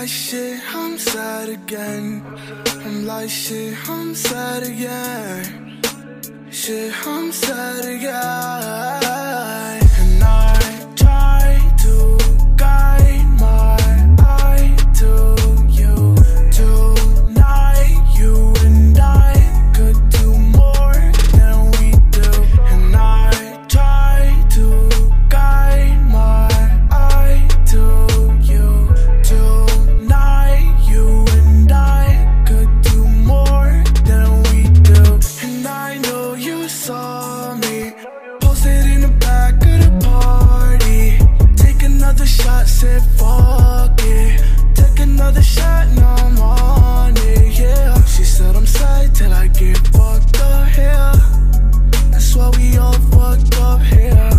like shit, I'm sad again. I'm like shit, I'm sad again. Shit, I'm sad again. And I try to guide my eye to you. Tonight you and I could do more than we do. And I try to guide my eye to you. Tonight you and I could do more than we do. And I know you saw me posted in the back of the party. Take another shot, said fuck it. Take another shot, now I'm on it, yeah. She said I'm sad till I get fucked up here. That's why we all fucked up here.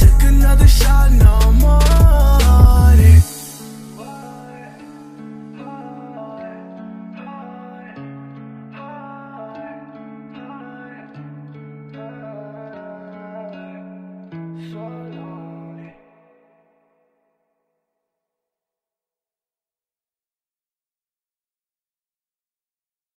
Take another shot, now I'm on it. So